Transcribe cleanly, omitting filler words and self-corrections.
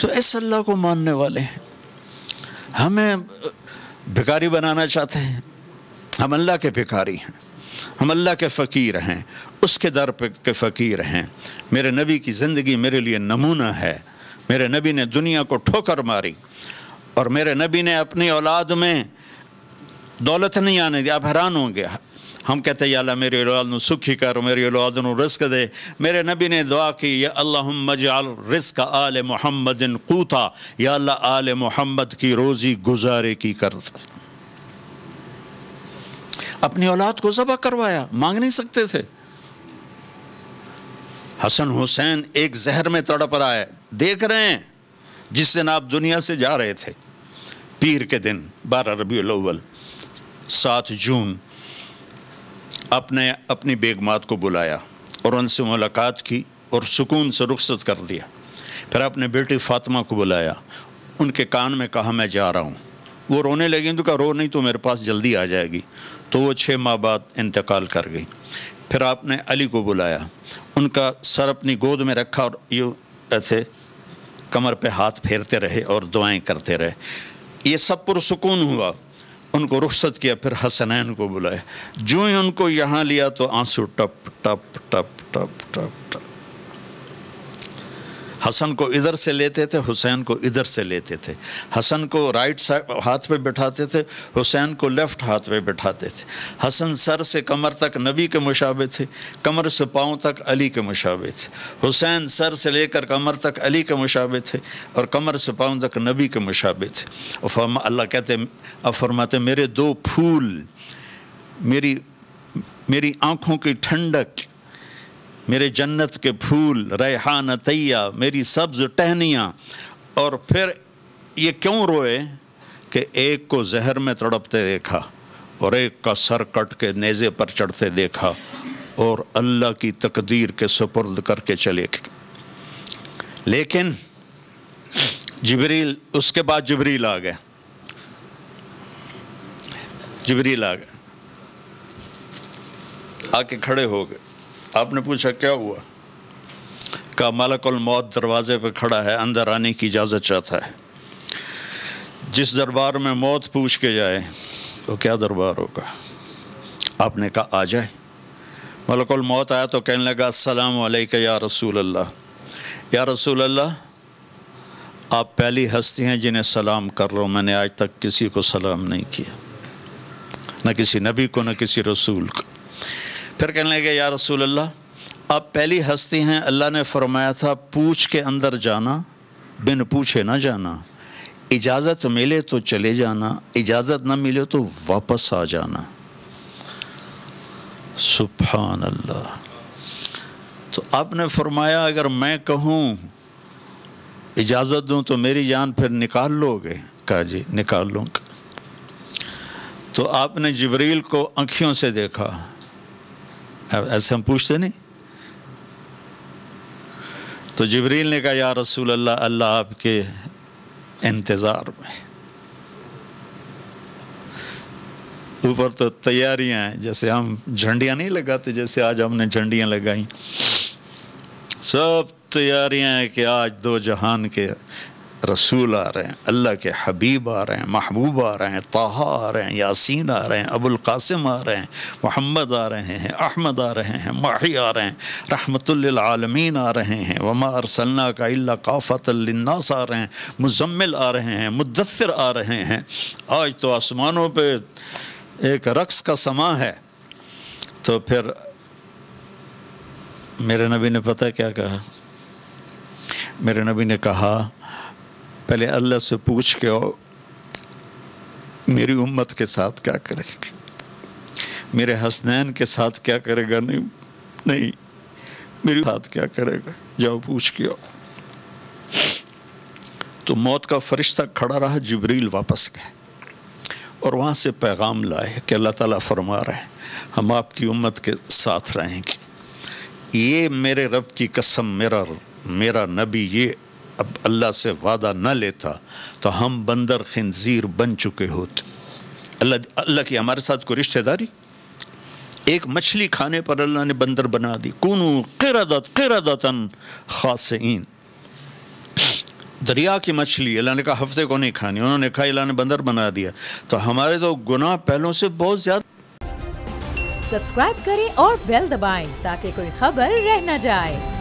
तो ऐसे अल्लाह को मानने वाले हैं। हमें भिखारी बनाना चाहते हैं, हम अल्लाह के भिखारी हैं, हम अल्लाह के फ़कीर हैं, उसके दर पे के फ़कीर हैं। मेरे नबी की ज़िंदगी मेरे लिए नमूना है। मेरे नबी ने दुनिया को ठोकर मारी और मेरे नबी ने अपनी औलाद में दौलत नहीं आने दी। आप हैरान होंगे, हम कहते हैं या अल्लाह मेरी औलाद को सुखी कर, मेरी औलाद को रिस्क दे। मेरे नबी ने दुआ की या अल्लाहुम्मा जअल रिस्क आले मुहम्मदिन क़ूता, या अल्लाह आले मोहम्मद की रोज़ी गुजारे की कर। अपनी औलाद को ज़बह करवाया, मांग नहीं सकते थे। हसन हुसैन एक जहर में तड़प रहा है, देख रहे हैं जिस दिन आप दुनिया से जा रहे थे, पीर के दिन 12 रबीउल अव्वल 7 जून, आपने अपनी बेगमात को बुलाया और उनसे मुलाकात की और सुकून से रुखसत कर दिया। फिर आपने बेटी फ़ातिमा को बुलाया, उनके कान में कहा मैं जा रहा हूँ। वो रोने लगी तो कहा रो नहीं, तो मेरे पास जल्दी आ जाएगी। तो वो 6 माह बाद इंतकाल कर गई। फिर आपने अली को बुलाया, उनका सर अपनी गोद में रखा और यूँ ऐसे कमर पे हाथ फेरते रहे और दुआएं करते रहे। ये सब पुरसुकून हुआ, उनको रुखसत किया। फिर हसनैन को बुलाया, जो ही उनको यहाँ लिया तो आंसू टप टप टप टप टप टप। हसन को इधर से लेते थे, हुसैन को इधर से लेते थे। हसन को राइट हाथ पे बैठाते थे, हुसैन को लेफ़्ट हाथ पे बैठाते थे। हसन सर से कमर तक नबी के मुशाबे थे, कमर से पाँव तक अली के मुशाबे थे। हुसैन सर से लेकर कमर तक अली के मुशाबे थे और कमर से पाँव तक नबी के मुशाबे थे। अल्लाह कहते और फरमाते मेरे दो फूल, मेरी आँखों की ठंडक, मेरे जन्नत के फूल, रेहान तैया, मेरी सब्ज़ टहनियाँ। और फिर ये क्यों रोए कि एक को जहर में तड़पते देखा और एक का सर कट के नेज़े पर चढ़ते देखा और अल्लाह की तकदीर के सुपुर्द करके चले गए। लेकिन जिब्रील, उसके बाद जिब्रील आ गए, जिब्रील आ गए, आके खड़े हो गए। आपने पूछा क्या हुआ? कहा मलकुल मौत दरवाज़े पर खड़ा है, अंदर आने की इजाज़त चाहता है। जिस दरबार में मौत पूछ के जाए तो क्या दरबार होगा? आपने कहा आ जाए। मलकुल मौत आया तो कहने लगा अस्सलाम वालेकुम या रसूल अल्लाह। या रसूल अल्लाह, आप पहली हस्ती हैं जिन्हें सलाम कर रहा हूँ। मैंने आज तक किसी को सलाम नहीं किया, ना किसी नबी को, ना किसी रसूल को। फिर कहने लगे या रसूल अल्लाह, आप पहली हस्ती हैं, अल्लाह ने फरमाया था पूछ के अंदर जाना, बिन पूछे ना जाना, इजाज़त मिले तो चले जाना, इजाज़त ना मिले तो वापस आ जाना। सुभान अल्लाह। तो आपने फरमाया अगर मैं कहूँ इजाज़त दूँ तो मेरी जान फिर निकाल लोगे? कहा जी निकाल लूँगा। तो आपने जिब्रील को आँखियों से देखा, ऐसे हम पूछते नहीं। तो जिब्रील ने कहा या रसूल अल्लाह, अल्लाह आपके इंतज़ार में। ऊपर तो तैयारियां हैं, जैसे हम झंडियां नहीं लगाते, जैसे आज हमने झंडियां लगाई, सब तैयारियां हैं कि आज दो जहान के रसूल आ रहे हैं, अल्लाह के हबीब आ रहे हैं, महबूब आ रहे हैं, ताहा आ रहे हैं, यासीन आ रहे हैं, अबुल कासिम आ रहे हैं, मोहम्मद आ रहे हैं, अहमद आ रहे हैं, माही आ रहे हैं, रहमतुल लिल आलमीन आ रहे हैं, वमा अरसलनाका इल्ला काफ़तल लिन्नास आ रहे हैं, मुज़म्मिल आ रहे हैं, मुद्दस्सिर आ रहे हैं। आज तो आसमानों पर एक रक्स का समा है। तो फिर मेरे नबी ने पता क्या कहा? मेरे नबी ने कहा पहले अल्लाह से पूछ के आओ मेरी उम्मत के साथ क्या करेगा, मेरे हसनैन के साथ क्या करेगा, नहीं मेरे साथ क्या करेगा, जाओ पूछ के आओ। तो मौत का फरिश्ता खड़ा रहा, जिब्रील वापस गए और वहाँ से पैगाम लाए कि अल्लाह ताला फरमा रहे हैं हम आपकी उम्मत के साथ रहेंगे। ये मेरे रब की कसम, मेरा नबी ये अब अल्लाह से वादा न लेता तो हम बंदर खिंजीर बन चुके होते। अल्लाह की हमारे साथ कोई रिश्तेदारी? एक मछली खाने पर अल्लाह ने बंदर बना दी। कुनू क़िरदतन खासिईन। दरिया की मछली, अल्लाह ने कहा हफ्ते को नहीं खानी, उन्होंने कहा अल्लाह ने बंदर बना दिया। तो हमारे तो गुनाह पहलों से बहुत ज्यादा। सब्सक्राइब करें और बेल दबाएं ताकि कोई खबर रह न जाए।